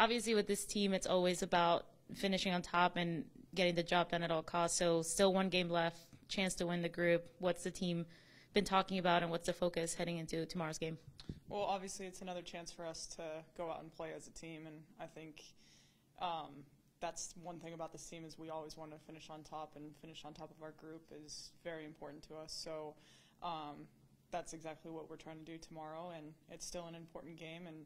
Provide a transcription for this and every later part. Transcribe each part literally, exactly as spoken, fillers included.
obviously with this team, it's always about finishing on top and getting the job done at all costs. So still one game left, chance to win the group. What's the team been talking about, and what's the focus heading into tomorrow's game? Well, obviously it's another chance for us to go out and play as a team, and I think um, that's one thing about this team is we always want to finish on top, and finish on top of our group is very important to us. So um, that's exactly what we're trying to do tomorrow, and it's still an important game, and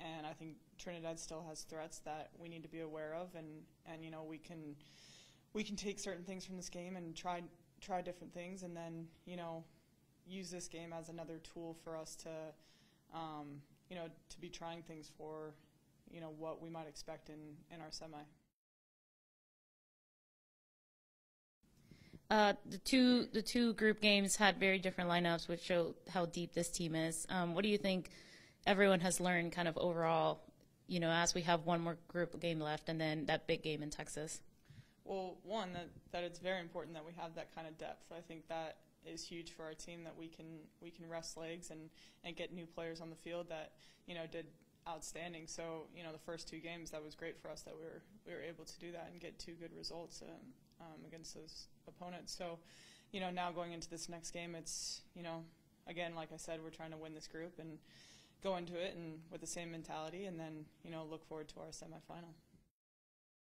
and I think Trinidad still has threats that we need to be aware of, and and you know we can we can take certain things from this game and try try different things, and then you know use this game as another tool for us to um, you know to be trying things for you know what we might expect in in our semi. Uh, the two the two group games had very different lineups, which show how deep this team is. Um, what do you think everyone has learned, kind of overall, you know, as we have one more group game left and then that big game in Texas? Well, one, that, that it's very important that we have that kind of depth. I think that is huge for our team, that we can we can rest legs and, and get new players on the field that, you know, did outstanding. So, you know, the first two games, that was great for us that we were, we were able to do that and get two good results um, um, against those opponents. So, you know, now going into this next game, it's, you know, again, like I said, we're trying to win this group and go into it and with the same mentality, and then, you know, look forward to our semifinal.